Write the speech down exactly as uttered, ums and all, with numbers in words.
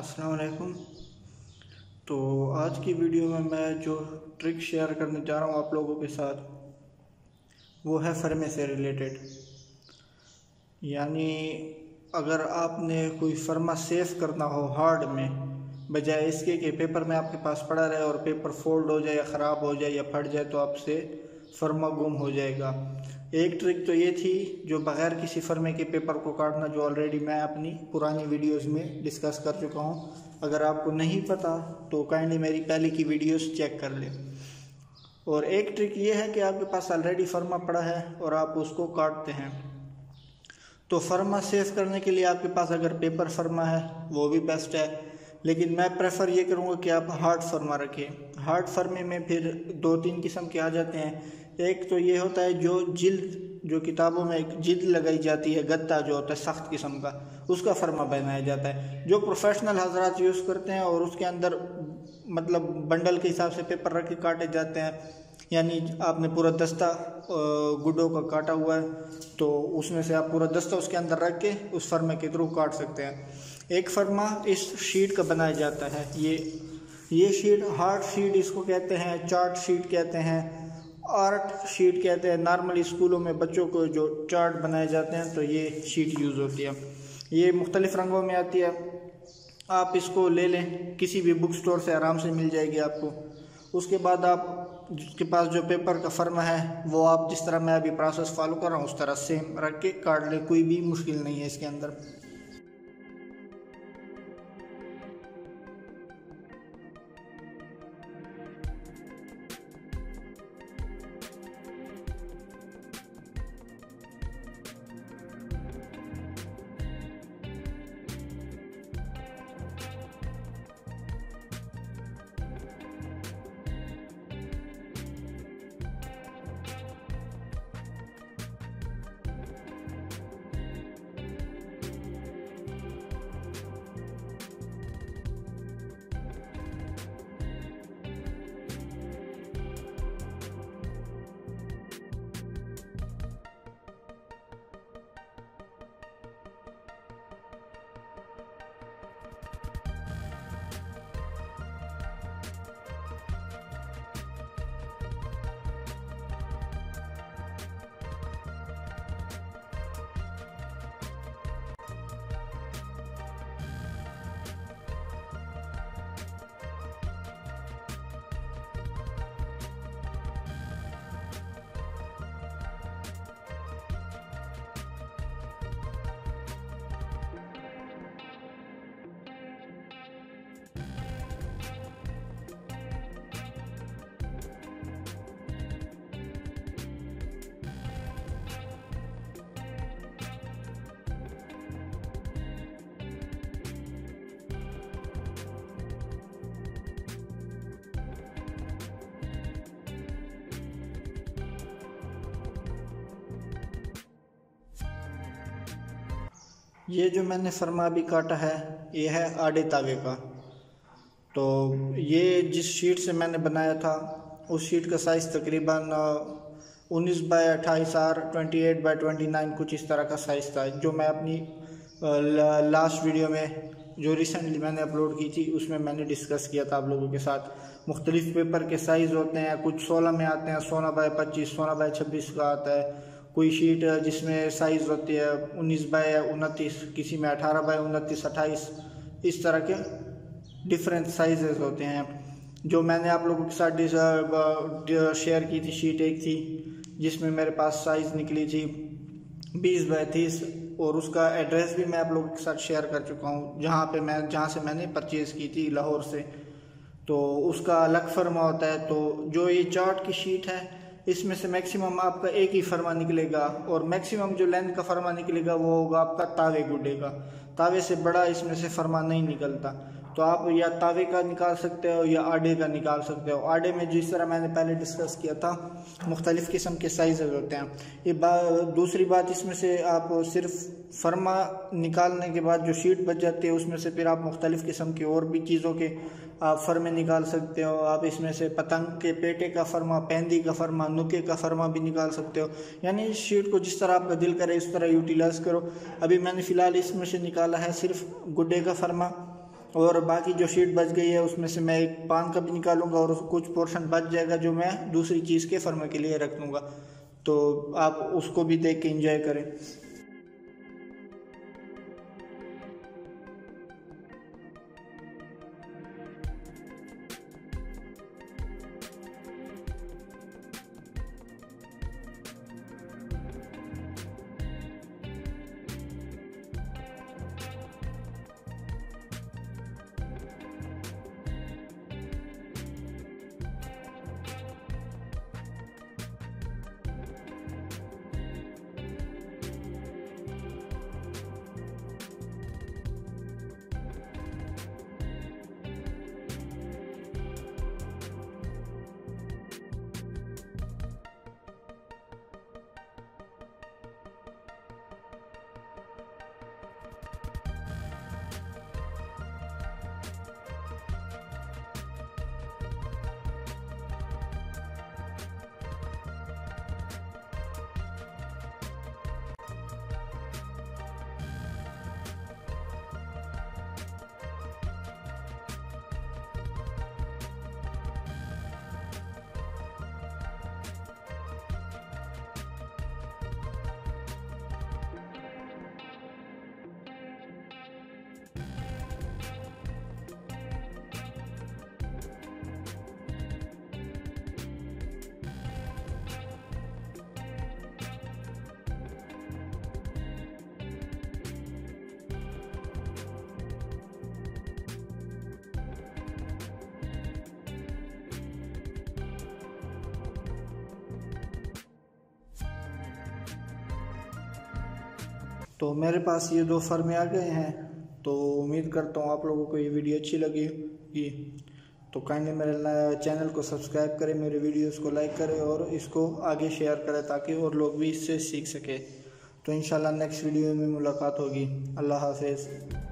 अस्सलाम वालेकुम। तो आज की वीडियो में मैं जो ट्रिक शेयर करने जा रहा हूँ आप लोगों के साथ वो है फर्मे से रिलेटेड। यानी अगर आपने कोई फर्मा सेव करना हो हार्ड में, बजाय इसके कि पेपर में आपके पास पड़ा रहे और पेपर फोल्ड हो जाए या ख़राब हो जाए या फट जाए तो आपसे फर्मा गुम हो जाएगा। एक ट्रिक तो ये थी जो बग़ैर किसी फर्मे के पेपर को काटना, जो ऑलरेडी मैं अपनी पुरानी वीडियोस में डिस्कस कर चुका हूँ। अगर आपको नहीं पता तो काइंडली मेरी पहले की वीडियोस चेक कर लें। और एक ट्रिक ये है कि आपके पास ऑलरेडी फर्मा पड़ा है और आप उसको काटते हैं। तो फर्मा सेव करने के लिए आपके पास अगर पेपर फर्मा है वो भी बेस्ट है, लेकिन मैं प्रेफर ये करूँगा कि आप हार्ड फर्मा रखें। हार्ड फर्मे में फिर दो तीन किस्म के आ जाते हैं। एक तो ये होता है जो जिल्द, जो किताबों में एक जिल्द लगाई जाती है, गद्दा जो होता है सख्त किस्म का, उसका फर्मा बनाया जाता है जो प्रोफेशनल हजरात यूज़ करते हैं। और उसके अंदर मतलब बंडल के हिसाब से पेपर रख के काटे जाते हैं। यानी आपने पूरा दस्ता गुडों का काटा हुआ है तो उसमें से आप पूरा दस्ता उसके अंदर रख के उस फर्मे के थ्रू काट सकते हैं। एक फर्मा इस शीट का बनाया जाता है। ये ये शीट हार्ड शीट इसको कहते हैं, चार्ट शीट कहते हैं, आर्ट शीट कहते हैं। नॉर्मली स्कूलों में बच्चों को जो चार्ट बनाए जाते हैं तो ये शीट यूज़ होती है। ये मुख्तलिफ़ रंगों में आती है। आप इसको ले लें, किसी भी बुक स्टोर से आराम से मिल जाएगी आपको। उसके बाद आप जिसके पास जो पेपर का फर्मा है वो आप जिस तरह मैं अभी प्रोसेस फॉलो कर रहा हूँ उस तरह सेम रख के काट लें, कोई भी मुश्किल नहीं है इसके अंदर। ये जो मैंने फर्मा भी काटा है ये है आड़े तावे का। तो ये जिस शीट से मैंने बनाया था उस शीट का साइज़ तकरीबन उन्नीस बाई अट्ठाईस और twenty eight by twenty nine कुछ इस तरह का साइज़ था, जो मैं अपनी लास्ट वीडियो में जो रिसेंटली मैंने अपलोड की थी उसमें मैंने डिस्कस किया था आप लोगों के साथ। मुख्तलिफ़ पेपर के साइज़ होते हैं, कुछ सोलह में आते हैं, सोलह बाई पच्चीस सोलह बाई छब्बीस का आता है। कोई शीट जिसमें साइज़ होती है उन्नीस बाय उनतीस, किसी में अठारह बाय उनतीस अट्ठाईस, इस तरह के डिफरेंट साइजेस होते हैं। जो मैंने आप लोगों के साथ शेयर की थी शीट एक थी जिसमें मेरे पास साइज़ निकली थी बीस बाय तीस और उसका एड्रेस भी मैं आप लोगों के साथ शेयर कर चुका हूँ, जहाँ पे मैं जहाँ से मैंने परचेज़ की थी लाहौर से। तो उसका अलग फर्मा होता है। तो जो ये चार्ट की शीट है इसमें से मैक्सिमम आपका एक ही फर्मा निकलेगा और मैक्सिमम जो लेंथ का फर्मा निकलेगा वो होगा आपका तावे गुडे का। तावे से बड़ा इसमें से फर्मा नहीं निकलता। तो आप या तावे का निकाल सकते हो या आडे का निकाल सकते हो। आडे में जिस तरह मैंने पहले डिस्कस किया था मुख्तलिफ़ किस्म के साइज़ होते हैं। ये बा, दूसरी बात, इसमें से आप सिर्फ फर्मा निकालने के बाद जो शीट बच जाती है उसमें से फिर आप मुख्तलिफ़ किस्म की और भी चीज़ों के आप फर्मे निकाल सकते हो। आप इसमें से पतंग के पेटे का फर्मा, पेंदी का फर्मा, नुके का फर्मा भी निकाल सकते हो। यानी इस शीट को जिस तरह आपका दिल करे इस तरह यूटिलाइज़ करो। अभी मैंने फ़िलहाल इसमें से निकाला है सिर्फ गुड्डे का फर्मा और बाकी जो शीट बच गई है उसमें से मैं एक पान का भी निकालूंगा और कुछ पोर्शन बच जाएगा जो मैं दूसरी चीज़ के फर्मे के लिए रख लूँगा। तो आप उसको भी देख के एंजॉय करें। तो मेरे पास ये दो फर्मे आ गए हैं। तो उम्मीद करता हूँ आप लोगों को ये वीडियो अच्छी लगी होगी। तो काइंडली मेरे चैनल को सब्सक्राइब करें, मेरे वीडियोस को लाइक करें और इसको आगे शेयर करें ताकि और लोग भी इससे सीख सकें। तो इंशाल्लाह नेक्स्ट वीडियो में मुलाकात होगी। अल्लाह हाफिज़।